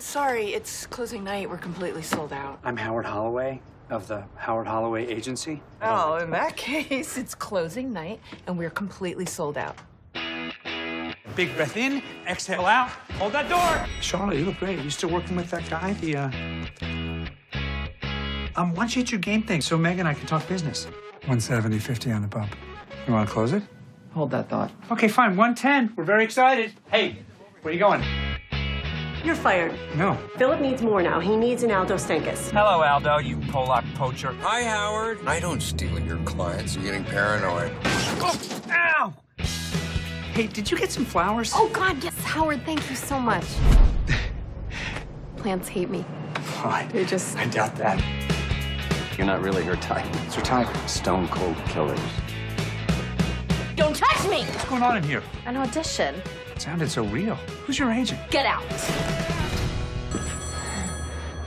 Sorry, it's closing night. We're completely sold out. I'm Howard Holloway of the Howard Holloway Agency. Oh, in that case, it's closing night, and we're completely sold out. Big breath in, exhale out, hold that door. Charlotte, you look great. You still working with that guy? Why don't you hit your game thing so Meg and I can talk business? 170.50 on the bump. You want to close it? Hold that thought. Okay, fine. 110. We're very excited. Hey, where are you going? You're fired. No. Philip needs more now. He needs an Aldo Stenkus. Hello, Aldo, you Polak poacher. Hi, Howard. I don't steal your clients. You're getting paranoid. Oh, ow! Hey, did you get some flowers? Oh, God, yes, Howard. Thank you so much. Plants hate me. Fine. They just... I doubt that. You're not really her type. It's her type. Stone cold killers. Don't touch me! What's going on in here? An audition. It sounded so real. Who's your agent? Get out.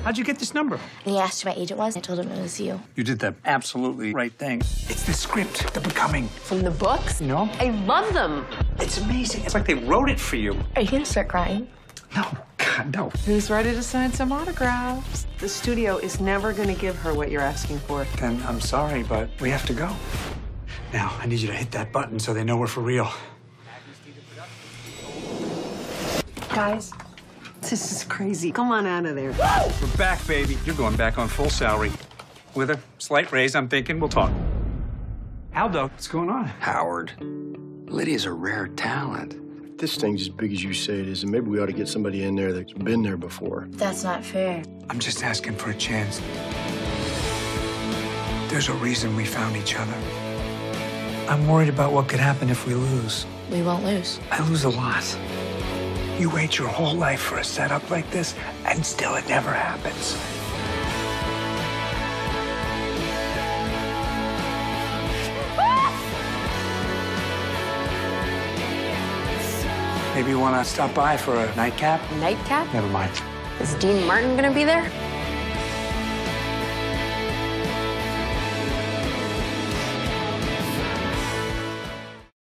How'd you get this number? He asked who my agent was. I told him it was you. You did the absolutely right thing. It's the script, The Becoming. From the books? No. I love them. It's amazing. It's like they wrote it for you. Are you going to start crying? No. God, no. Who's ready to sign some autographs? The studio is never going to give her what you're asking for. Then I'm sorry, but we have to go. Now, I need you to hit that button so they know we're for real. Guys, this is crazy. Come on out of there. Woo! We're back, baby. You're going back on full salary. With a slight raise, I'm thinking, we'll talk. Aldo, what's going on? Howard, Lydia's a rare talent. If this thing's as big as you say it is, and maybe we ought to get somebody in there that's been there before. That's not fair. I'm just asking for a chance. There's a reason we found each other. I'm worried about what could happen if we lose. We won't lose. I lose a lot. You wait your whole life for a setup like this, and still it never happens. Maybe you want to stop by for a nightcap? Nightcap? Never mind. Is Dean Martin going to be there?